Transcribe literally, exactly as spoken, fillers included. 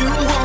you want.